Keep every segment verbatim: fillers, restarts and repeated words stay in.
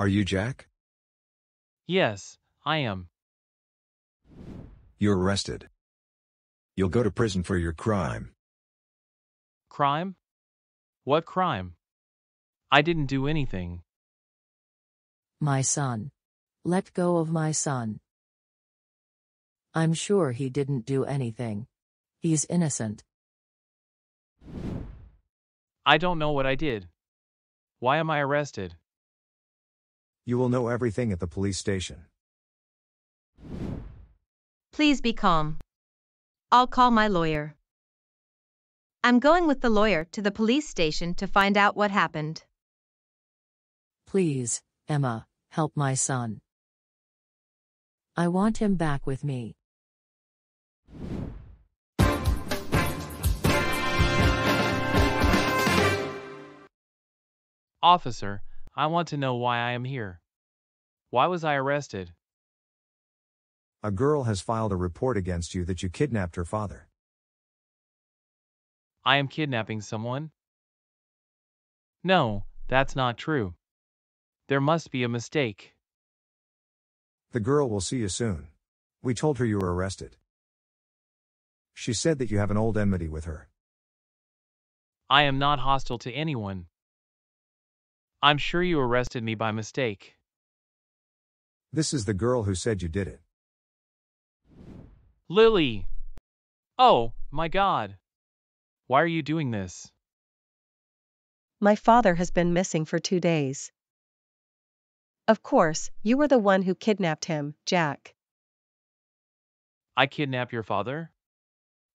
Are you Jack? Yes, I am. You're arrested. You'll go to prison for your crime. Crime? What crime? I didn't do anything. My son. Let go of my son. I'm sure he didn't do anything. He's innocent. I don't know what I did. Why am I arrested? You will know everything at the police station. Please be calm. I'll call my lawyer. I'm going with the lawyer to the police station to find out what happened. Please, Emma, help my son. I want him back with me. Officer, I want to know why I am here. Why was I arrested? A girl has filed a report against you that you kidnapped her father. I am kidnapping someone? No, that's not true. There must be a mistake. The girl will see you soon. We told her you were arrested. She said that you have an old enmity with her. I am not hostile to anyone. I'm sure you arrested me by mistake. This is the girl who said you did it. Lily! Oh, my God! Why are you doing this? My father has been missing for two days. Of course, you were the one who kidnapped him, Jack. I kidnapped your father?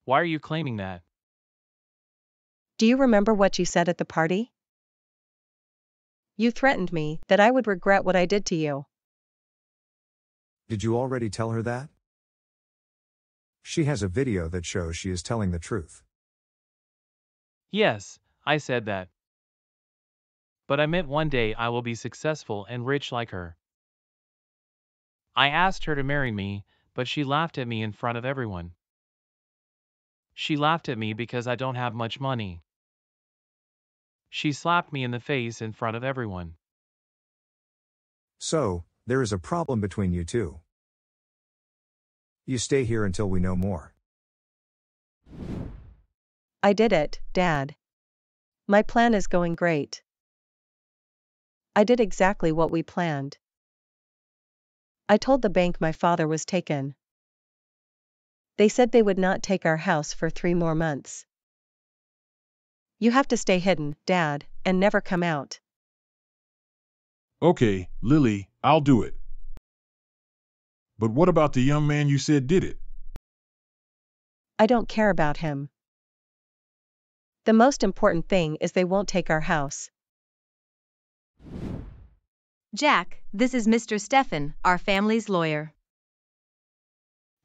Why are you claiming that? Do you remember what you said at the party? You threatened me that I would regret what I did to you. Did you already tell her that? She has a video that shows she is telling the truth. Yes, I said that. But I meant one day I will be successful and rich like her. I asked her to marry me, but she laughed at me in front of everyone. She laughed at me because I don't have much money. She slapped me in the face in front of everyone. So, there is a problem between you two. You stay here until we know more. I did it, Dad. My plan is going great. I did exactly what we planned. I told the bank my father was taken. They said they would not take our house for three more months. You have to stay hidden, Dad, and never come out. Okay, Lily, I'll do it. But what about the young man you said did it? I don't care about him. The most important thing is they won't take our house. Jack, this is Mister Stefan, our family's lawyer.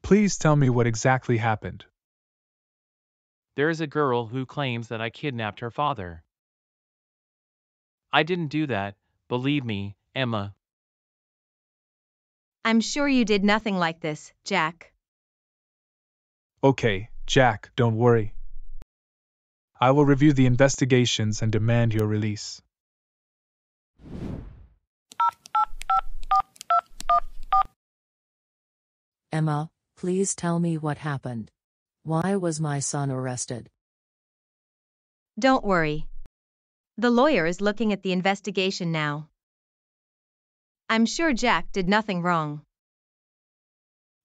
Please tell me what exactly happened. There is a girl who claims that I kidnapped her father. I didn't do that, believe me, Emma. I'm sure you did nothing like this, Jack. Okay, Jack, don't worry. I will review the investigations and demand your release. Emma, please tell me what happened. Why was my son arrested? Don't worry. The lawyer is looking at the investigation now. I'm sure Jack did nothing wrong.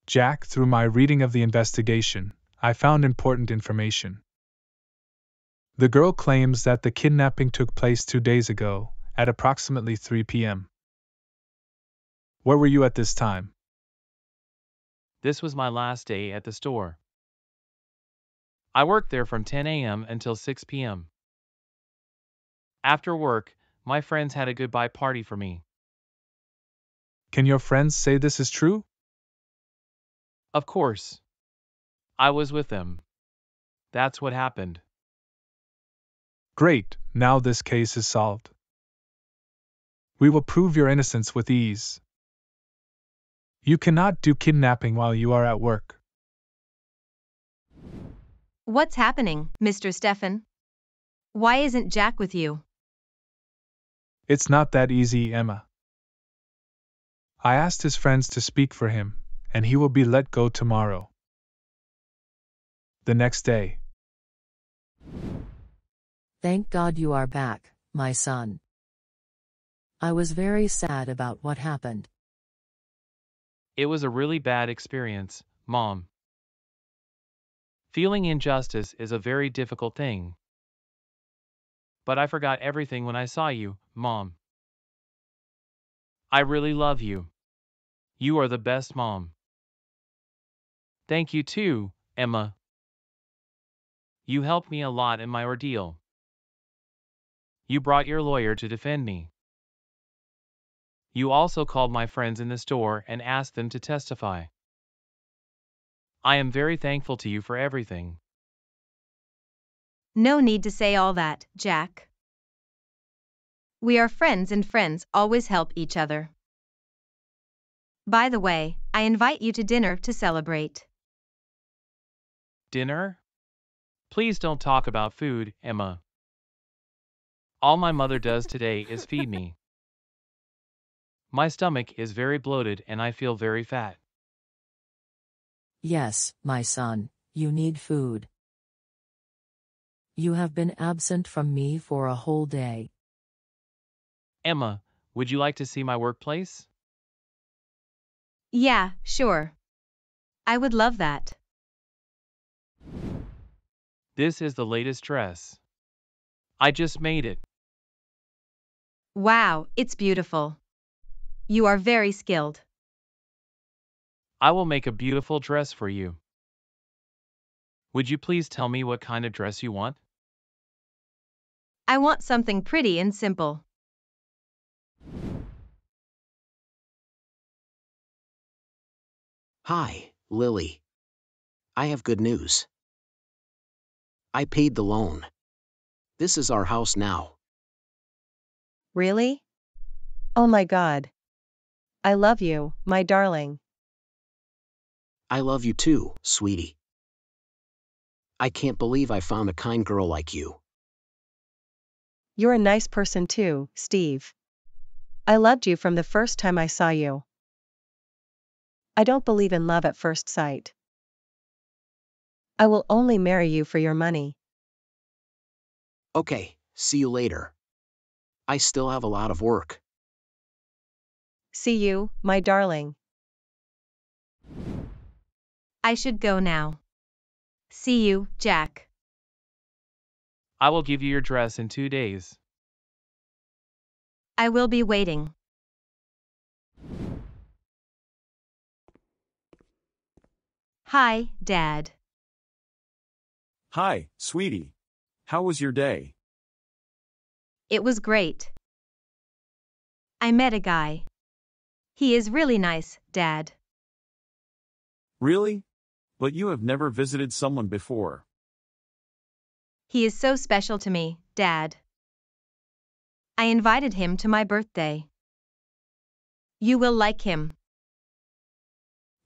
Jack, through my reading of the investigation, I found important information. The girl claims that the kidnapping took place two days ago, at approximately three p m Where were you at this time? This was my last day at the store. I worked there from ten a m until six p m After work, my friends had a goodbye party for me. Can your friends say this is true? Of course. I was with them. That's what happened. Great, now this case is solved. We will prove your innocence with ease. You cannot do kidnapping while you are at work. What's happening, Mister Stefan? Why isn't Jack with you? It's not that easy, Emma. I asked his friends to speak for him, and he will be let go tomorrow. The next day. Thank God you are back, my son. I was very sad about what happened. It was a really bad experience, Mom. Feeling injustice is a very difficult thing. But I forgot everything when I saw you, Mom. I really love you. You are the best mom. Thank you too, Emma. You helped me a lot in my ordeal. You brought your lawyer to defend me. You also called my friends in the store and asked them to testify. I am very thankful to you for everything. No need to say all that, Jack. We are friends, and friends always help each other. By the way, I invite you to dinner to celebrate. Dinner? Please don't talk about food, Emma. All my mother does today is feed me. My stomach is very bloated and I feel very fat. Yes, my son, you need food. You have been absent from me for a whole day. Emma, would you like to see my workplace? Yeah, sure. I would love that. This is the latest dress. I just made it. Wow, it's beautiful. You are very skilled. I will make a beautiful dress for you. Would you please tell me what kind of dress you want? I want something pretty and simple. Hi, Lily. I have good news. I paid the loan. This is our house now. Really? Oh my God. I love you, my darling. I love you too, sweetie. I can't believe I found a kind girl like you. You're a nice person too, Steve. I loved you from the first time I saw you. I don't believe in love at first sight. I will only marry you for your money. Okay, see you later. I still have a lot of work. See you, my darling. I should go now. See you, Jack. I will give you your dress in two days. I will be waiting. Hi, Dad. Hi, sweetie. How was your day? It was great. I met a guy. He is really nice, Dad. Really? But you have never visited someone before. He is so special to me, Dad. I invited him to my birthday. You will like him.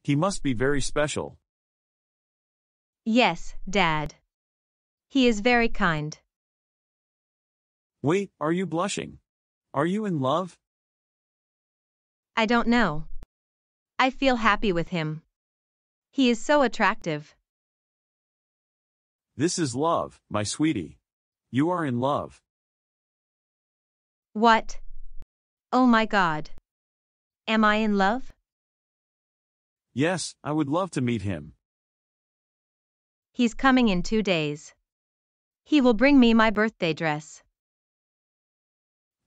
He must be very special. Yes, Dad. He is very kind. Wait, are you blushing? Are you in love? I don't know. I feel happy with him. He is so attractive. This is love, my sweetie. You are in love. What? Oh my God. Am I in love? Yes, I would love to meet him. He's coming in two days. He will bring me my birthday dress.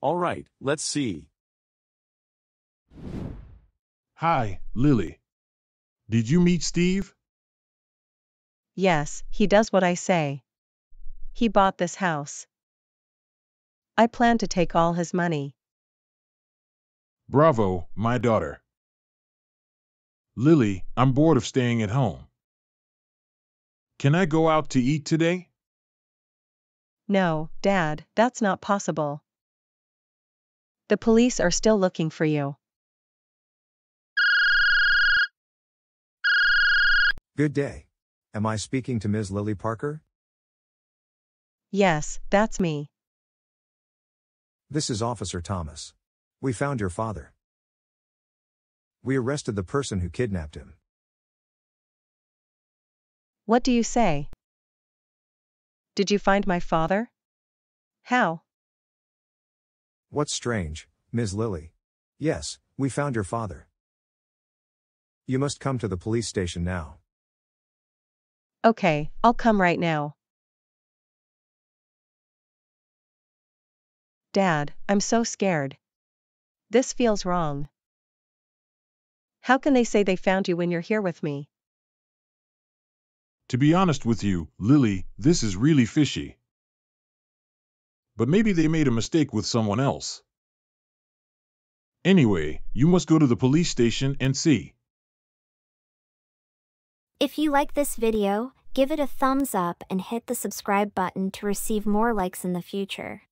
All right, let's see. Hi, Lily. Did you meet Steve? Yes, he does what I say. He bought this house. I plan to take all his money. Bravo, my daughter. Lily, I'm bored of staying at home. Can I go out to eat today? No, Dad, that's not possible. The police are still looking for you. Good day. Am I speaking to Miz Lily Parker? Yes, that's me. This is Officer Thomas. We found your father. We arrested the person who kidnapped him. What do you say? Did you find my father? How? What's strange, Miz Lily? Yes, we found your father. You must come to the police station now. Okay, I'll come right now. Dad, I'm so scared. This feels wrong. How can they say they found you when you're here with me? To be honest with you, Lily, this is really fishy. But maybe they made a mistake with someone else. Anyway, you must go to the police station and see. If you like this video, give it a thumbs up and hit the subscribe button to receive more likes in the future.